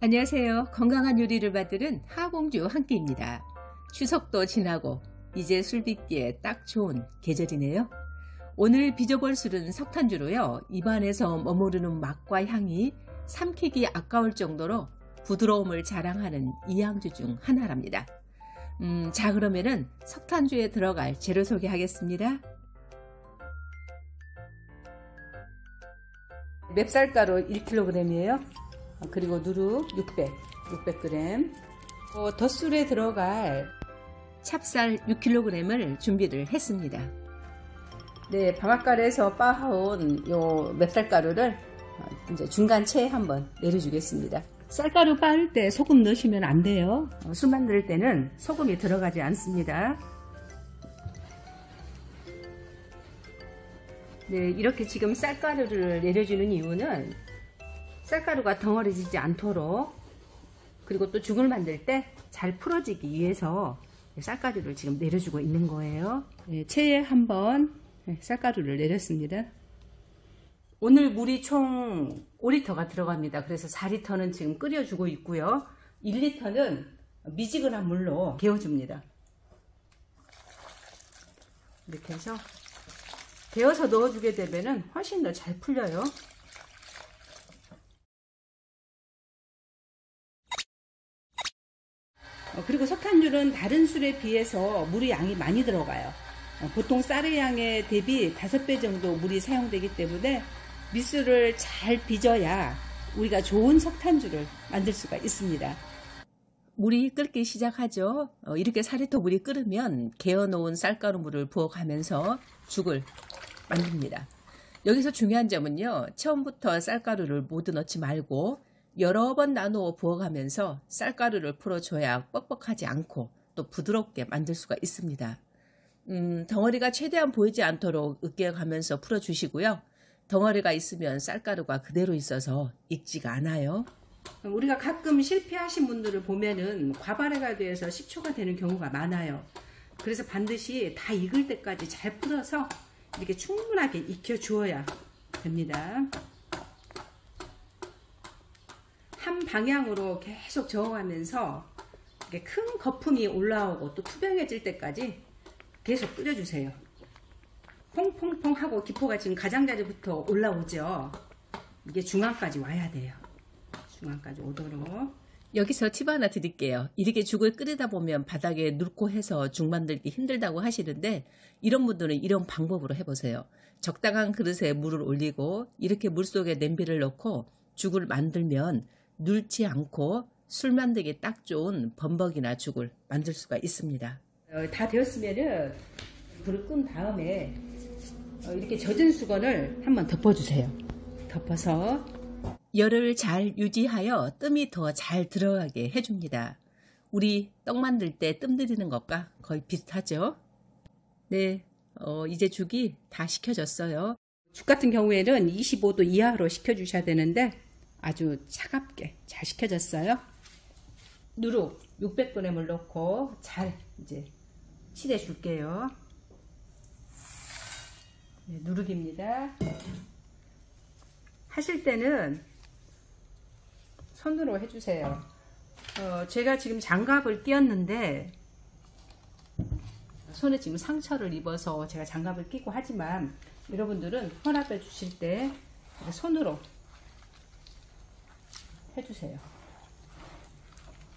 안녕하세요. 건강한 요리를 만드는 하공주 한끼입니다. 추석도 지나고 이제 술 빚기에 딱 좋은 계절이네요. 오늘 빚어볼 술은 석탄주로요. 입안에서 머무르는 맛과 향이 삼키기 아까울 정도로 부드러움을 자랑하는 이양주 중 하나랍니다. 자, 그러면은 석탄주에 들어갈 재료 소개하겠습니다. 맵쌀가루 1kg이에요. 그리고 누룩 600g, 덧술에 들어갈 찹쌀 6kg을 준비를 했습니다. 네, 방앗간에서 빻아온 요 맵쌀가루를 이제 중간체에 한번 내려주겠습니다. 쌀가루 빻을 때 소금 넣으시면 안 돼요. 술 만들 때는 소금이 들어가지 않습니다. 네, 이렇게 지금 쌀가루를 내려주는 이유는 쌀가루가 덩어리지지 않도록, 그리고 또 죽을 만들 때 잘 풀어지기 위해서 쌀가루를 지금 내려주고 있는 거예요. 네, 체에 한번 쌀가루를 내렸습니다. 오늘 물이 총 5리터가 들어갑니다. 그래서 4리터는 지금 끓여주고 있고요. 1리터는 미지근한 물로 개어줍니다. 이렇게 해서 데워서 넣어주게 되면 훨씬 더 잘 풀려요. 그리고 석탄주는 다른 술에 비해서 물의 양이 많이 들어가요. 보통 쌀의 양에 대비 5배 정도 물이 사용되기 때문에 밑술을 잘 빚어야 우리가 좋은 석탄주를 만들 수가 있습니다. 물이 끓기 시작하죠. 이렇게 4리터 물이 끓으면 개어놓은 쌀가루 물을 부어가면서 죽을 만듭니다. 여기서 중요한 점은요, 처음부터 쌀가루를 모두 넣지 말고 여러 번 나누어 부어가면서 쌀가루를 풀어줘야 뻑뻑하지 않고 또 부드럽게 만들 수가 있습니다. 덩어리가 최대한 보이지 않도록 으깨가면서 풀어주시고요. 덩어리가 있으면 쌀가루가 그대로 있어서 익지가 않아요. 우리가 가끔 실패하신 분들을 보면은 과발해가 돼서 식초가 되는 경우가 많아요. 그래서 반드시 다 익을 때까지 잘 풀어서 이렇게 충분하게 익혀주어야 됩니다. 한 방향으로 계속 저어가면서 이렇게 큰 거품이 올라오고 또 투명해질 때까지 계속 끓여주세요. 퐁퐁퐁 하고 기포가 지금 가장자리부터 올라오죠. 이게 중앙까지 와야 돼요. 중앙까지 오도록. 여기서 팁 하나 드릴게요. 이렇게 죽을 끓이다 보면 바닥에 눕고 해서 죽 만들기 힘들다고 하시는데, 이런 분들은 이런 방법으로 해보세요. 적당한 그릇에 물을 올리고 이렇게 물속에 냄비를 넣고 죽을 만들면 눌지 않고 술 만들기 딱 좋은 범벅이나 죽을 만들 수가 있습니다. 다 되었으면은 불을 끈 다음에 이렇게 젖은 수건을 한번 덮어주세요. 덮어서 열을 잘 유지하여 뜸이 더 잘 들어가게 해줍니다. 우리 떡 만들 때 뜸 들이는 것과 거의 비슷하죠? 네, 이제 죽이 다 식혀졌어요. 죽 같은 경우에는 25도 이하로 식혀주셔야 되는데 아주 차갑게 잘 식혀졌어요. 누룩 600g을 넣고 잘 이제 칠해줄게요. 네, 누룩입니다. 하실 때는 손으로 해주세요. 제가 지금 장갑을 끼었는데 손에 지금 상처를 입어서 제가 장갑을 끼고 하지만, 여러분들은 혼합해 주실 때 손으로 해주세요.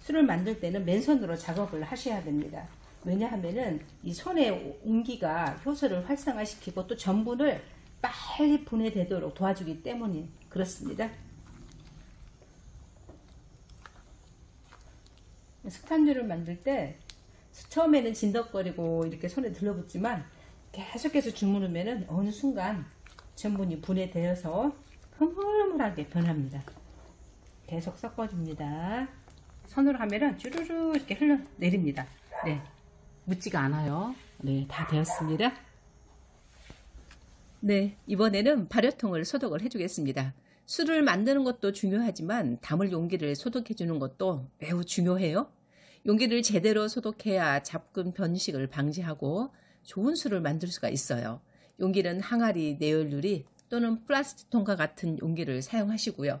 술을 만들 때는 맨손으로 작업을 하셔야 됩니다. 왜냐하면은 이 손의 온기가 효소를 활성화시키고 또 전분을 빨리 분해되도록 도와주기 때문에 그렇습니다. 석탄주를 만들 때 처음에는 진덕거리고 이렇게 손에 들러붙지만 계속해서 주무르면 어느 순간 전분이 분해되어서 흐물흐물하게 변합니다. 계속 섞어줍니다. 손으로 하면 주르륵 이렇게 흘러내립니다. 네, 묻지가 않아요. 네, 다 되었습니다. 네, 이번에는 발효통을 소독을 해주겠습니다. 술을 만드는 것도 중요하지만 담을 용기를 소독해주는 것도 매우 중요해요. 용기를 제대로 소독해야 잡균 변식을 방지하고 좋은 술을 만들 수가 있어요. 용기는 항아리, 내열유리 또는 플라스틱통과 같은 용기를 사용하시고요.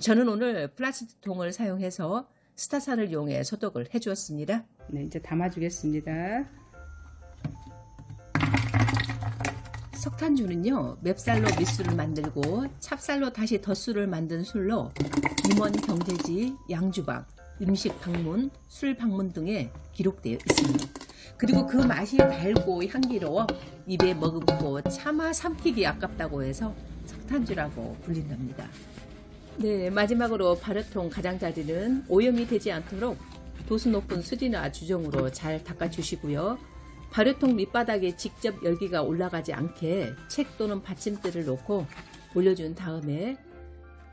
저는 오늘 플라스틱 통을 사용해서 스타산을 이용해 소독을 해 주었습니다. 네, 이제 담아주겠습니다. 석탄주는요, 맵쌀로 밑술을 만들고 찹쌀로 다시 덧술을 만든 술로 임원 경제지, 양주방, 음식 방문, 술 방문 등에 기록되어 있습니다. 그리고 그 맛이 달고 향기로워 입에 머금고 차마 삼키기 아깝다고 해서 석탄주라고 불린답니다. 네, 마지막으로 발효통 가장자리는 오염이 되지 않도록 도수 높은 수지나 주정으로 잘 닦아주시고요. 발효통 밑바닥에 직접 열기가 올라가지 않게 책 또는 받침대를 놓고 올려준 다음에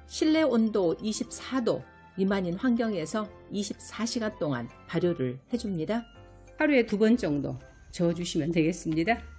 실내 온도 24도 미만인 환경에서 24시간 동안 발효를 해줍니다. 하루에 2번 정도 저어주시면 되겠습니다.